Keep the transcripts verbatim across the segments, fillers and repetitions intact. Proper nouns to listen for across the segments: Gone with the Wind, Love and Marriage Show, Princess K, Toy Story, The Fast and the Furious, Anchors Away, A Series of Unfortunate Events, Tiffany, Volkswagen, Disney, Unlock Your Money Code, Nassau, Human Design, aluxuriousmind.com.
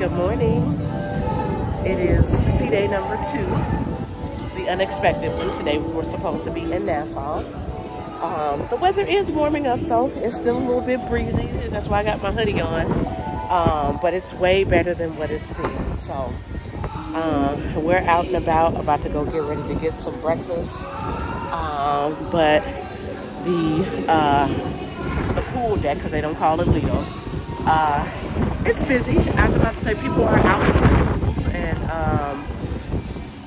Good morning. It is sea day number two, the unexpected one. Today we were supposed to be in Nassau. Um, the weather is warming up though. It's still a little bit breezy. That's why I got my hoodie on. Um, but it's way better than what it's been. So um, we're out and about, about to go get ready to get some breakfast. Um, but the uh, the pool deck, because they don't call it legal, uh, it's busy. I was about to say people are out in the pools and um,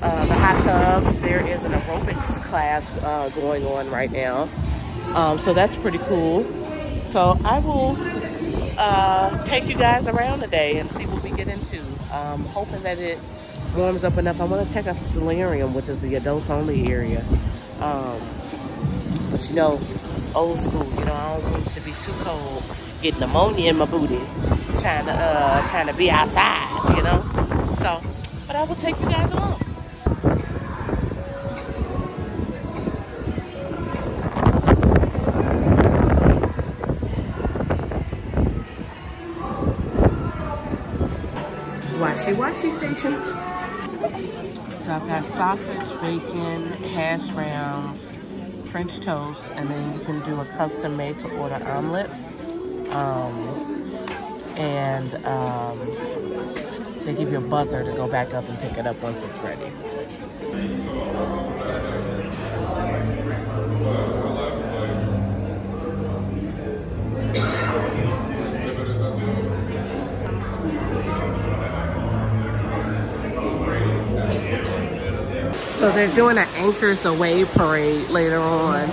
uh, the hot tubs. There is an aerobics class uh, going on right now, um, so that's pretty cool. So I will uh, take you guys around today and see what we get into. Um, hoping that it warms up enough. I want to check out the solarium, which is the adults only area. Um, but you know, old school, you know, I don't want it to be too cold, get pneumonia in my booty, trying to, uh, trying to be outside, you know, so, but I will take you guys along. Washi washi stations. So I've got sausage, bacon, hash browns, French toast, and then you can do a custom made to order omelet. Um, and um, they give you a buzzer to go back up and pick it up once it's ready. So they're doing an Anchors Away parade later on,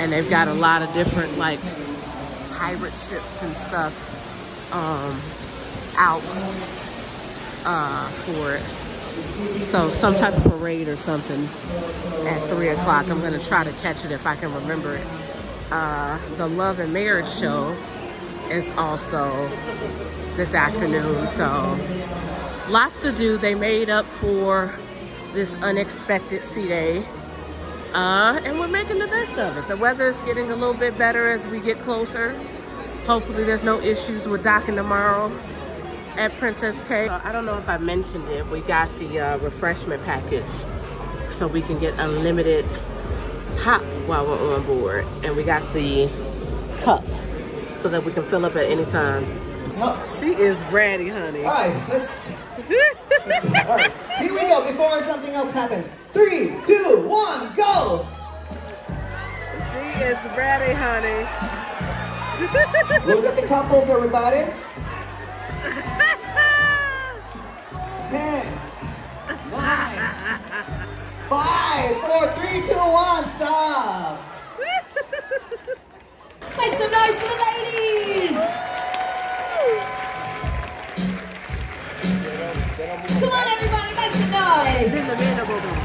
and they've got a lot of different like pirate ships and stuff um, out uh, for it. So some type of parade or something at three o'clock. I'm gonna try to catch it if I can remember it. Uh, the Love and Marriage Show is also this afternoon. So lots to do. They made up for this unexpected sea day, uh, and we're making the best of it. The weather is getting a little bit better as we get closer. Hopefully there's no issues with docking tomorrow at Princess K. Uh, I don't know if I mentioned it, we got the uh, refreshment package so we can get unlimited pop while we're on board. And we got the cup so that we can fill up at any time. Well, she is ready, honey. All right, let's... All right, here we go before something else happens. Three, two, one, go! She is ready, honey. Look at the couples, everybody. Ten, nine, five, four, three, two, one, stop. Make some noise for the ladies. Come on, everybody, make some noise! In the middle of the...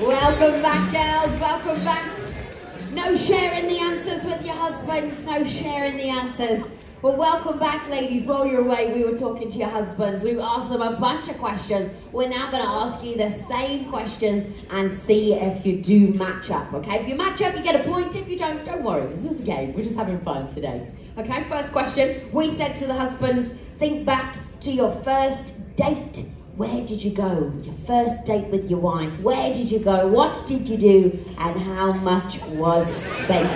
Welcome back, girls, welcome back. No sharing the answers with your husbands, no sharing the answers. Well, welcome back, ladies. While you're away, we were talking to your husbands. We asked them a bunch of questions. We're now going to ask you the same questions and see if you do match up, okay? If you match up, you get a point. If you don't, don't worry. This is a game. We're just having fun today, okay? First question, we said to the husbands, think back to your first date. Where did you go? Your first date with your wife. Where did you go? What did you do? And how much was spent?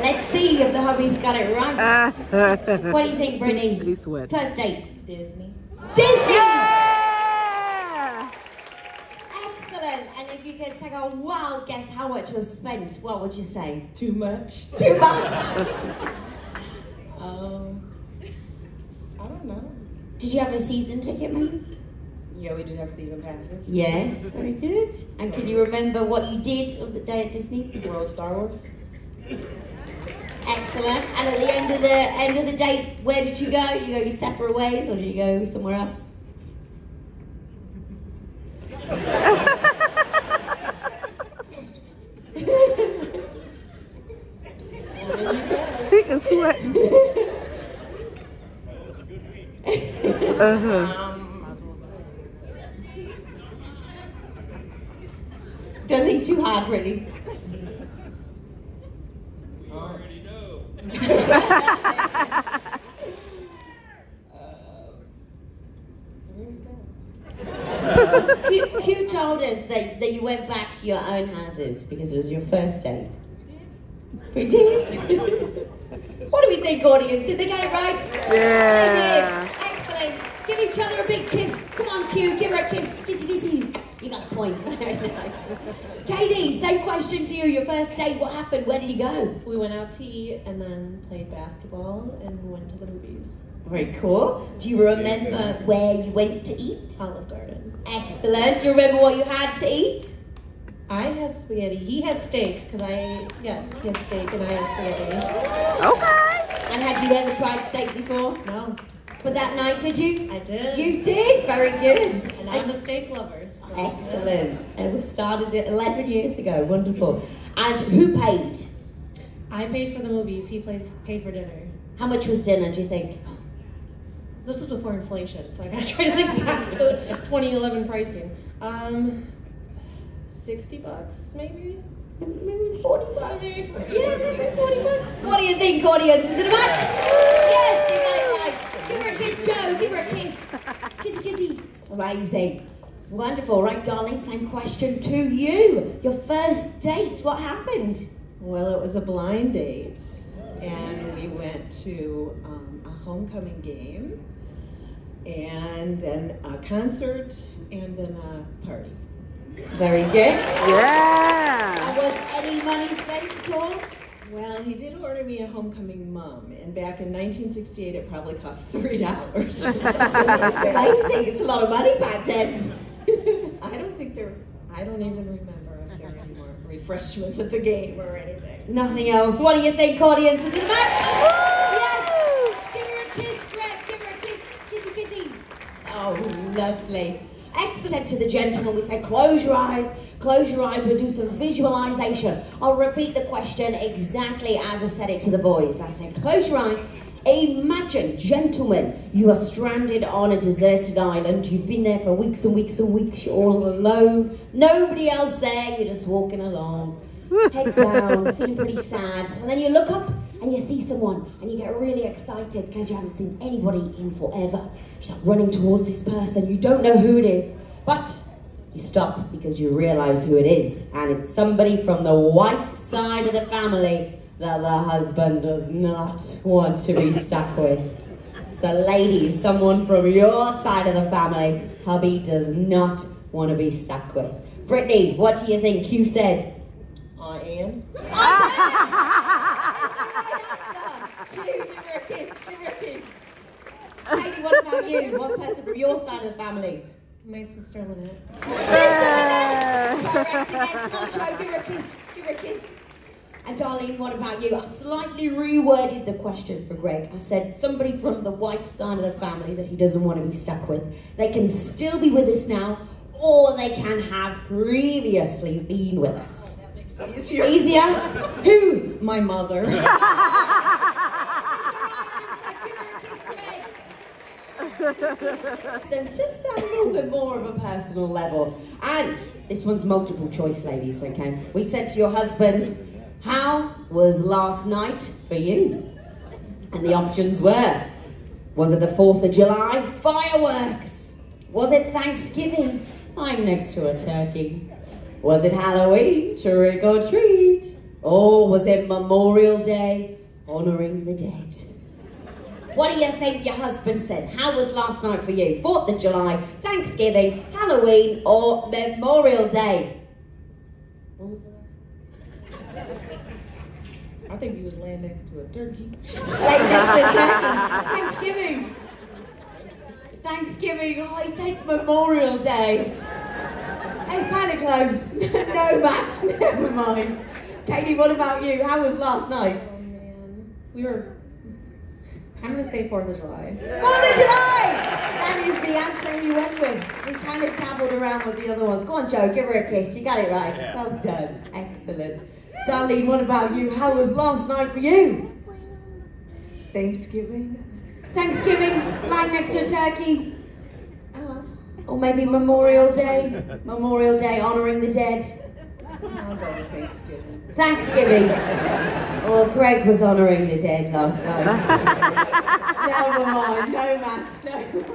Let's see if the hubby's got it right. What do you think, Brittany? He sweat. First date. Disney. Disney! Yeah! Excellent. And if you could take a wild guess how much was spent, what would you say? Too much. Too much? um, I don't know. Did you have a season ticket, maybe? Yeah, we do have season passes. Yes, very good. And can you remember what you did on the day at Disney? World Star Wars. Excellent. And at the end of the end of the date, where did you go? Did you go your separate ways, or did you go somewhere else? He can sweat. Uh-huh. Don't think too hard, Brittany. Who, who told us that, that you went back to your own houses because it was your first date? We did. We did? What do we think, audience? Did they get it right? Yeah. They did. Excellent. Give each other a big kiss. Come on, Q. Give her a kiss. Kissy, kissy. You got a point. Very nice. Katie, same question to you. Your first date, what happened? Where did you go? We went out to eat and then played basketball and went to the movies. Very cool. Do you remember where you went to eat? Olive Garden. Excellent. Do you remember what you had to eat? I had spaghetti. He had steak, because I, yes, he had steak and I had spaghetti. Okay. And had you ever tried steak before? No. But that night, did you? I did. You did? Very good. And I'm a steak lover. So excellent. Yes. And we started it eleven years ago. Wonderful. And who paid? I paid for the movies. He played, paid for dinner. How much was dinner, do you think? This was before inflation, so I gotta try to think back to twenty eleven pricing. Um, sixty bucks, maybe? Maybe forty bucks. Maybe forty bucks. Yeah, maybe forty bucks. What do you think, audience? Is it a match? Yes, you got it right. Give her a kiss, Joe. Give her a kiss. Kissy, kissy. Amazing. Wonderful. Right, darling, same question to you. Your first date, what happened? Well, it was a blind date, and we went to um, a homecoming game, and then a concert, and then a party. Very good. Yeah. And was any money spent at all? Well, he did order me a homecoming mum, and back in nineteen sixty-eight, it probably cost three dollars or something. Amazing! It's a lot of money back then. I don't think there. I don't even remember if there were any more refreshments at the game or anything. Nothing else. What do you think, audience? Is it a match? Oh, lovely. Excellent. To the gentleman, we say, close your eyes, close your eyes. We'll do some visualization. I'll repeat the question exactly as I said it to the boys. I say, close your eyes. Imagine, gentlemen, you are stranded on a deserted island. You've been there for weeks and weeks and weeks. You're all alone. Nobody else there. You're just walking along. Head down, feeling pretty sad. And then you look up and you see someone and you get really excited because you haven't seen anybody in forever. You start running towards this person. You don't know who it is, but you stop because you realize who it is. And it's somebody from the wife's side of the family that the husband does not want to be stuck with. So ladies, someone from your side of the family, hubby does not want to be stuck with. Brittany, what do you think you said? I am. Katie, what about you? One person from your side of the family? My sister Lynette. Yeah. Sister Lynette! Correct again. Contro, give her a kiss. Give her a kiss. And Darlene, what about you? I slightly reworded the question for Greg. I said somebody from the wife's side of the family that he doesn't want to be stuck with. They can still be with us now, or they can have previously been with us. Easier. Easier? Who? My mother. So it's just a little bit more of a personal level. And this one's multiple choice, ladies, okay? We said to your husbands, how was last night for you? And the options were, was it the fourth of July? Fireworks. Was it Thanksgiving? I'm next to a turkey. Was it Halloween, trick or treat? Or was it Memorial Day, honoring the dead? What do you think your husband said? How was last night for you? fourth of July, Thanksgiving, Halloween, or Memorial Day? What was that? I think he was laying next to a turkey. Laying next to a turkey. Thanksgiving. Thanksgiving. Oh, he said Memorial Day. It's kind of close. No match, never mind. Katie, what about you? How was last night? Oh, man. We were... I'm going to say fourth of July. Yeah. fourth of July! That is the answer you went with. We kind of dabbled around with the other ones. Go on, Joe, give her a kiss. You got it right. Yeah. Well done. Excellent. Darlene, what about you? How was last night for you? Thanksgiving. Thanksgiving, lying next to a turkey. Or maybe Memorial Day. Memorial Day, honouring the dead. I'll go with Thanksgiving. Thanksgiving. well, Greg was honouring the dead last night. Never mind, no match, no match.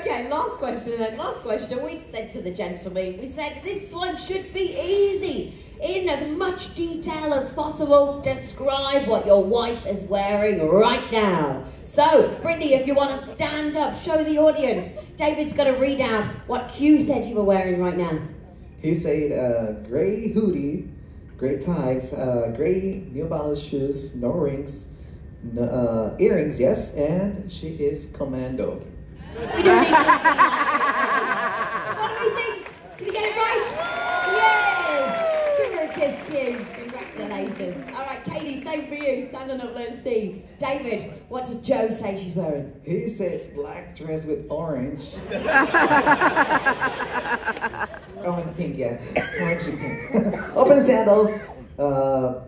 Okay, last question then, last question. We said to the gentleman, we said this one should be easy. In as much detail as possible, describe what your wife is wearing right now. So, Brittany, if you want to stand up, show the audience. David's going to read out what Q said you were wearing right now. He said uh, grey hoodie, grey tights, uh, grey New Balance shoes, no rings, no, uh, earrings, yes, and she is commando. We don't need to What do we think? Did you get it right? Yes! Give her a kiss, Q. Congratulations. All right, Katie, same for you. Standing up, let's see. David, what did Joe say she's wearing? He said black dress with orange. Oh, and pink, yeah. Orange and pink. Open sandals. Uh,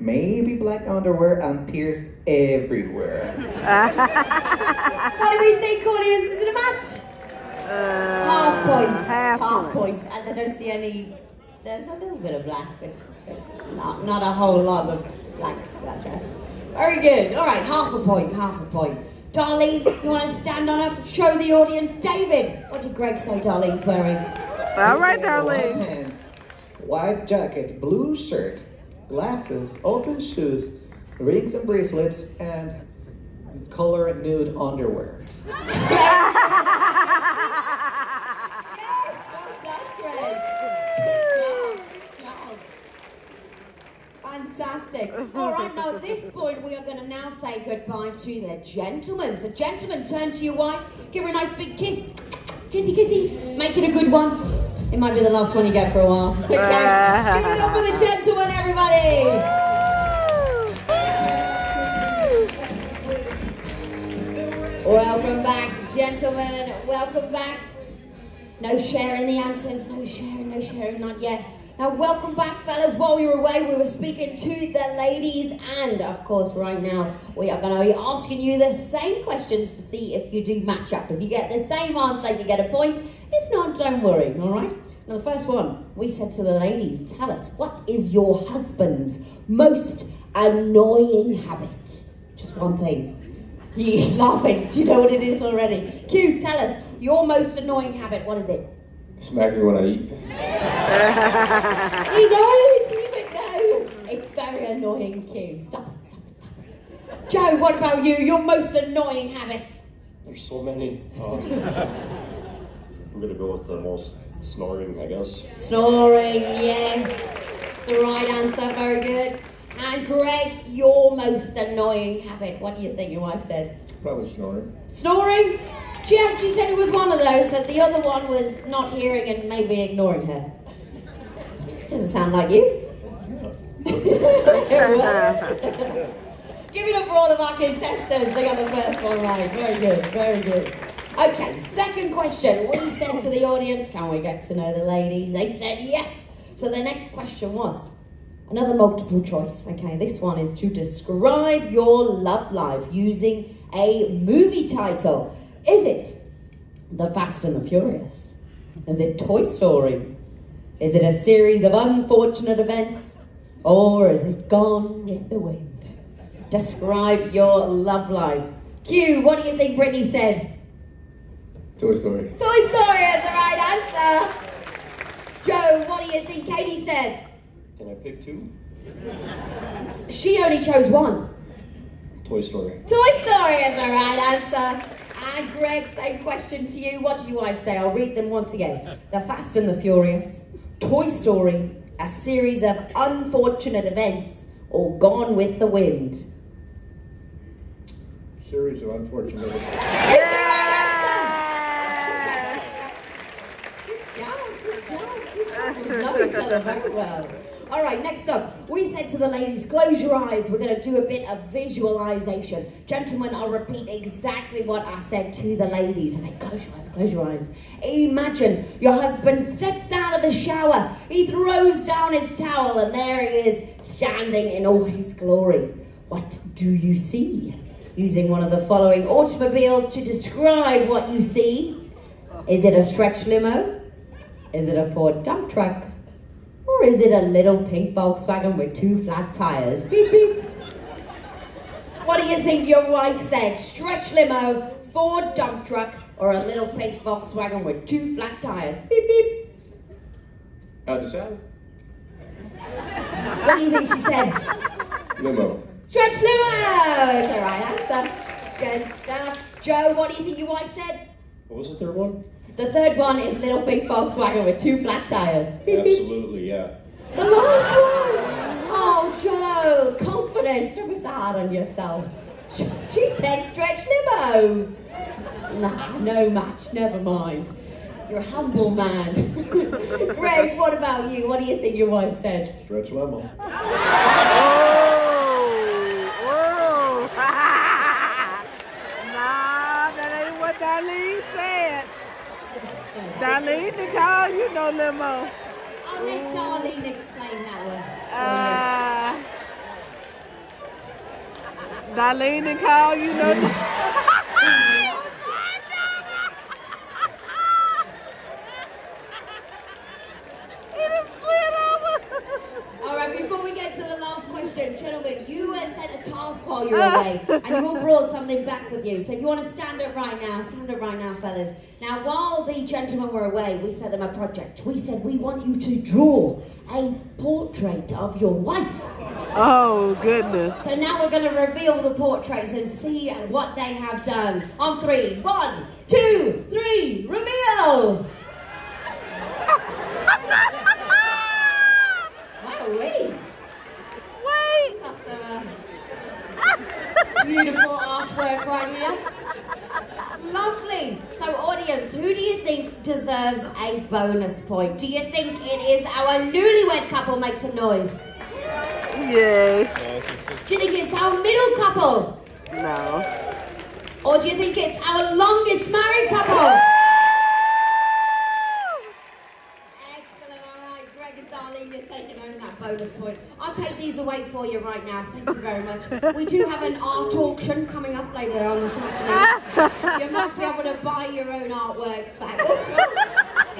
maybe black underwear and pierced everywhere. What do we think, audience? Is it a match? Uh, half points. Half, half points. points. And I don't see any... There's a little bit of black, but, but not, not a whole lot of black that dress. Very good. All right, half a point, half a point. Darlene, you want to stand on up, show the audience. David, what did Greg say Darlene's wearing? All right, Darlene. White pants, white jacket, blue shirt, glasses, open shoes, rings and bracelets, and color nude underwear. Yes, well done, Greg. Good job, good job. Fantastic. All right, now at this point, we are going to now say goodbye to the gentlemen. So, gentlemen, turn to your wife, give her a nice big kiss. Kissy, kissy. Make it a good one. It might be the last one you get for a while. Okay. Give it up for the gentleman, everybody. Welcome back, gentlemen. Welcome back. No sharing the answers. No sharing, no sharing, not yet. Now, welcome back, fellas. While we were away, we were speaking to the ladies. And, of course, right now, we are going to be asking you the same questions to see if you do match up. If you get the same answer, you get a point. If not, don't worry, all right? Now, the first one, we said to the ladies, tell us, what is your husband's most annoying habit? Just one thing. He's laughing. Do you know what it is already? Q, tell us, your most annoying habit, what is it? Smack me when I eat. He knows, he even knows. It's very annoying, Q. Stop it, stop it, stop it. Joe, what about you? Your most annoying habit? There's so many. Uh, I'm going to go with the most snoring, I guess. Snoring, yes. It's the right answer, very good. And Greg, your most annoying habit. What do you think your wife said? Probably snoring. Snoring? She actually said it was one of those, and the other one was not hearing and maybe ignoring her. Doesn't sound like you. Give it up for all of our contestants. They got the first one right. Very good, very good. Okay, second question. We said to the audience, can we get to know the ladies? They said yes. So the next question was another multiple choice. Okay, this one is to describe your love life using a movie title. Is it The Fast and the Furious? Is it Toy Story? Is it A Series of Unfortunate Events? Or is it Gone with the Wind? Describe your love life. Q, what do you think Brittany said? Toy Story. Toy Story is the right answer. Joe, what do you think Katie said? Can I pick two? She only chose one. Toy Story. Toy Story is the right answer. And Greg, same question to you. What did your wife say? I'll read them once again. The Fast and the Furious, Toy Story, A Series of Unfortunate Events, or Gone with the Wind? Series of Unfortunate Events. It's the right answer! Good job, good job. These people know each other very well. All right, next up, we said to the ladies, close your eyes. We're going to do a bit of visualization. Gentlemen, I'll repeat exactly what I said to the ladies. I said, close your eyes, close your eyes. Imagine your husband steps out of the shower. He throws down his towel, and there he is, standing in all his glory. What do you see? Using one of the following automobiles to describe what you see. Is it a stretch limo? Is it a Ford dump truck? Or is it a little pink Volkswagen with two flat tires? Beep, beep. What do you think your wife said? Stretch limo, Ford dump truck, or a little pink Volkswagen with two flat tires? Beep, beep. How'd you say? What do you think she said? Limo. Stretch limo! It's the right answer. Good stuff. Joe, what do you think your wife said? What was the third one? The third one is little pink Volkswagen with two flat tires. Beep, absolutely, beep. Yeah. The last one! Oh, Joe, confidence. Don't be so hard on yourself. She, she said stretch limo. Nah, no match, never mind. You're a humble man. Greg, what about you? What do you think your wife said? Stretch limo. Oh! Oh! Darlene said. Darlene, because you know limo. I'll let Darlene explain that one. Uh, Darlene, because you know. It is split over. All right, before we get to the last question, gentlemen, you were sent a task while you were away, and you all brought something back with you. So if you want to stand up right now, stand up right now, fellas. Now, while the gentlemen were away, we set them a project. We said, we want you to draw a portrait of your wife. Oh, goodness. So now we're going to reveal the portraits and see what they have done. On three. One, two, three, reveal! Wait. Wait. That's some uh, beautiful artwork right here. Lovely. So, audience, who do you think deserves a bonus point? Do you think it is our newlywed couple? Make some noise. Yay. Do you think it's our middle couple? No. Or do you think it's our longest married couple? Bonus point. I'll take these away for you right now. Thank you very much. We do have an art auction coming up later on this afternoon. You might be able to buy your own artwork back. Oh,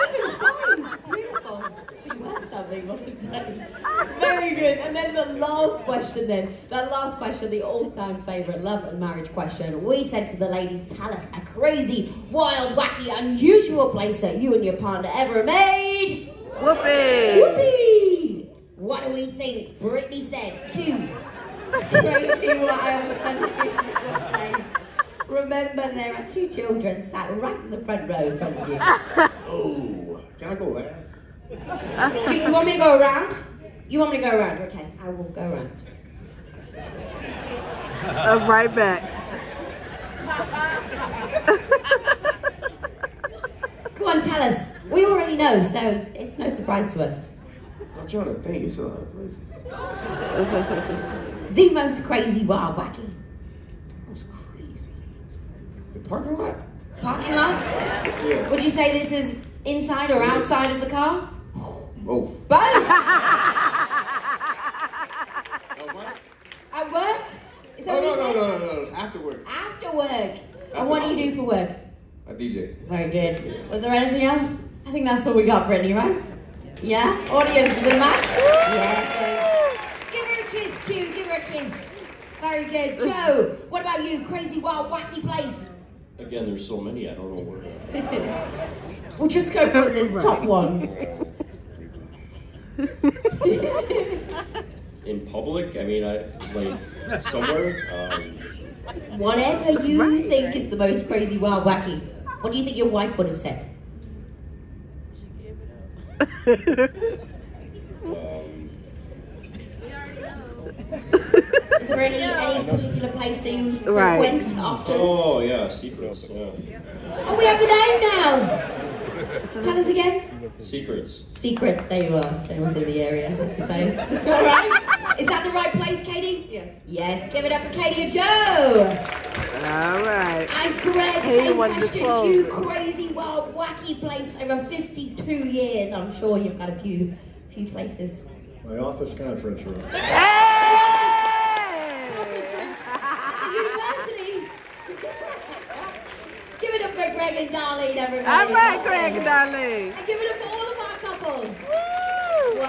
even signed. Beautiful. You want something one day. Very good. And then the last question then. The last question, the all-time favourite love and marriage question. We said to the ladies, tell us a crazy, wild, wacky, unusual place that you and your partner ever made. Whoopee. Whoopee. What do we think Brittany said? Q. Crazy wild place. Remember, there are two children sat right in the front row in front of you. Oh, can I go last? Do you want me to go around? You want me to go around? Okay, I will go around. I'm right back. Go on, tell us. We already know, so it's no surprise to us. I'm trying to think, it's a lot of places. The most crazy, wild, wacky. The most crazy. The parking lot? Parking lot? Yeah. Would you say this is inside or outside of the car? Both. Both? At work? At work? Is that oh, what no, no, no, no, no. After work. After work. After and what do you do for work? I D J. Very good. Yeah. Was there anything else? I think that's all we got, Brittany, right? Yeah? Audience is a match? Yeah, good. Give her a kiss, Q. Give her a kiss. Very good. Joe, what about you? Crazy, wild, wacky place? Again, there's so many, I don't know where. We'll just go for the top one. In public? I mean, I like, somewhere? Um... Whatever you right, think right. is the most crazy, wild, wacky. What do you think your wife would have said? um, we already know. Is there any, any particular place that you right. went after? Oh yeah, secrets. Yeah. Oh, we have the name now. Tell us again. Secrets. Secrets. There you are. Anyone's in the area? What's your face? All right. Is that the right place, Katie? Yes. Yes. Give it up for Katie and Joe. All right. And Greg, same question to you. Crazy, wild, wacky place over fifty-two years. I'm sure you've got a few, few places. My office conference room. Hey! Hey! Conference room at the university. Give it up for Greg and Darlene, everybody. All right, Greg and Darlene. And give it up for all of our couples. Woo!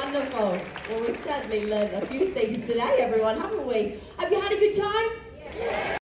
Wonderful. Well, we've certainly learned a few things today, everyone, haven't we? Have you had a good time? Yeah.